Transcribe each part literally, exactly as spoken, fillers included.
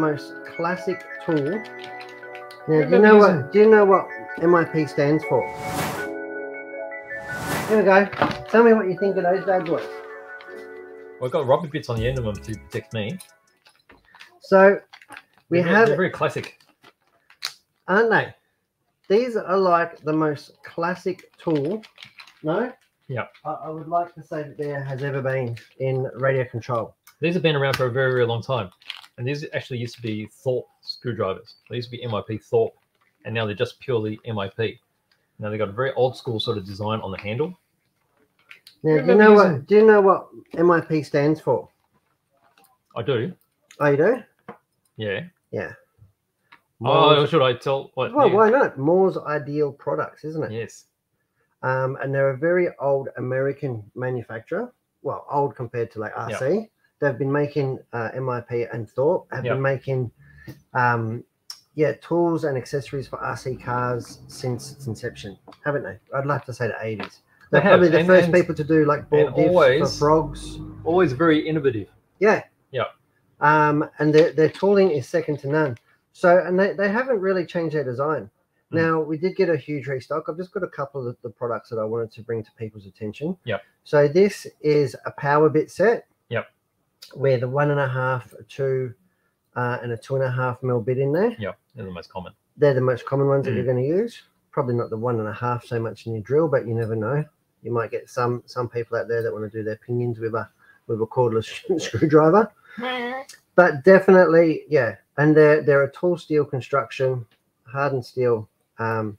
Most classic tool. Now, do you know what? Do you know what M I P stands for? Here we go. Tell me what you think of those bad boys. Well, I've got rubber bits on the end of them to protect me. So we they're have. They're very classic, aren't they? These are like the most classic tool. No. Yeah. I, I would like to say that there has ever been in radio control. These have been around for a very, very long time. And these actually used to be Thorp screwdrivers. They used to be M I P Thorp, and now they're just purely M I P. Now they've got a very old school sort of design on the handle. Now, do you know what? Do you know what M I P stands for? I do. Oh, you do? Yeah. Yeah. Moore's, oh, should I tell? What, well, yeah. Why not? Moore's Ideal Products, isn't it? Yes. Um, and they're a very old American manufacturer. Well, old compared to like R C. Yep. They've been making uh, M I P and Thorp have yep. been making um, yeah tools and accessories for R C cars since its inception, haven't they? I'd like to say the eighties. They're they probably have. the and, first and, people to do like ball diffs always, for frogs. Always very innovative. Yeah. Yeah. Um, and their, their tooling is second to none. So, and they, they haven't really changed their design. Mm. Now, we did get a huge restock. I've just got a couple of the products that I wanted to bring to people's attention. Yeah. So this is a power bit set. Yep. Where the one and a half, a two, uh, and a two and a half mil bit in there. Yeah, they're the most common. They're the most common ones mm. that you're going to use. Probably not the one and a half so much in your drill, but you never know. You might get some some people out there that want to do their pinions with a with a cordless screwdriver. But definitely, yeah. And they're they're a tall steel construction, hardened steel um,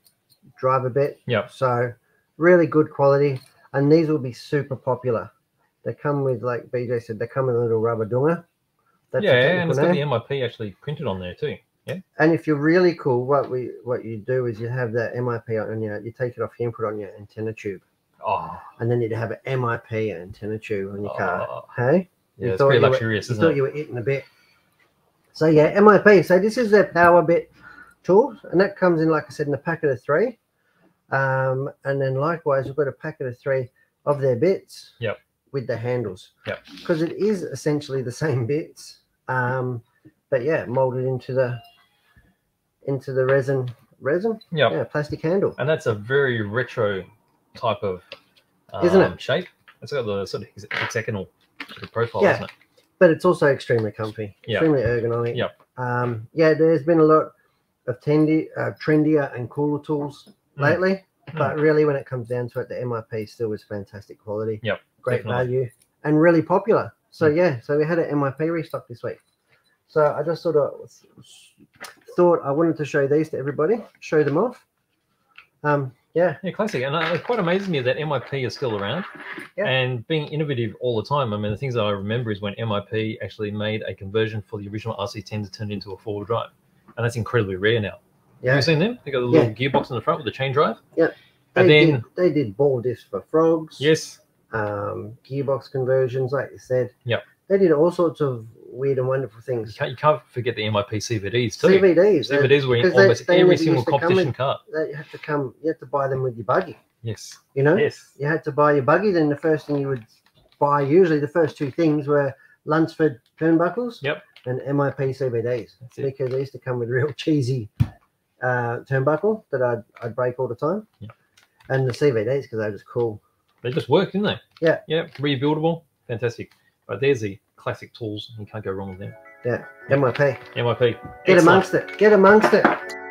driver bit. Yeah. So really good quality, and these will be super popular. They come with, like B J said, they come with a little rubber donger. That's yeah, and it's got the M I P actually printed on there too. Yeah. And if you're really cool, what we what you do is you have that M I P on your, you take it off your input on your antenna tube. Oh. And then you'd have an M I P antenna tube on your oh. car. Hey? Yeah, you it's pretty luxurious, were, isn't you it? thought you were eating a bit. So yeah, M I P. So this is their power bit tool, and that comes in, like I said, in a packet of three. Um, and then likewise, we've got a packet of three of their bits. Yep. With the handles, yeah, because it is essentially the same bits, um, but yeah, molded into the into the resin resin, yep. yeah, plastic handle, and that's a very retro type of um, isn't it shape? It's got the sort of hexagonal sort of profile, yeah. isn't it? But it's also extremely comfy, yep. extremely ergonomic. Yeah, um, yeah. There's been a lot of trendy, uh, trendier and cooler tools mm. lately, mm. but really, when it comes down to it, the M I P still is fantastic quality. Yep. Great Definitely. value and really popular. So yeah, so we had an M I P restock this week. So I just sort of thought I wanted to show these to everybody, show them off. Um, yeah, yeah, classic. And it quite amazes me that M I P is still around yeah. and being innovative all the time. I mean, the things that I remember is when M I P actually made a conversion for the original R C ten to turn into a four-wheel drive, and that's incredibly rare now. Yeah, have you seen them? They got a little yeah. gearbox in the front with a chain drive. Yeah, they and then did, they did ball discs for frogs. Yes. Um, gearbox conversions, like you said. Yeah. They did all sorts of weird and wonderful things. You can't, you can't forget the M I P C V Ds too. C V Ds. C V Ds were in almost they, they every single competition with, car. They, you had to come, you had to buy them with your buggy. Yes. You know? Yes. You had to buy your buggy, then the first thing you would buy, usually the first two things were Lunsford turnbuckles yep. and M I P C V Ds. That's because it. they used to come with real cheesy uh, turnbuckle that I'd, I'd break all the time. Yep. And the C V Ds, because they were just cool. They just work, didn't they? Yeah. Yeah. Rebuildable. Fantastic. But there's the classic tools. You can't go wrong with them. Yeah. M I P. M I P. Get Excellent. amongst it. Get amongst it.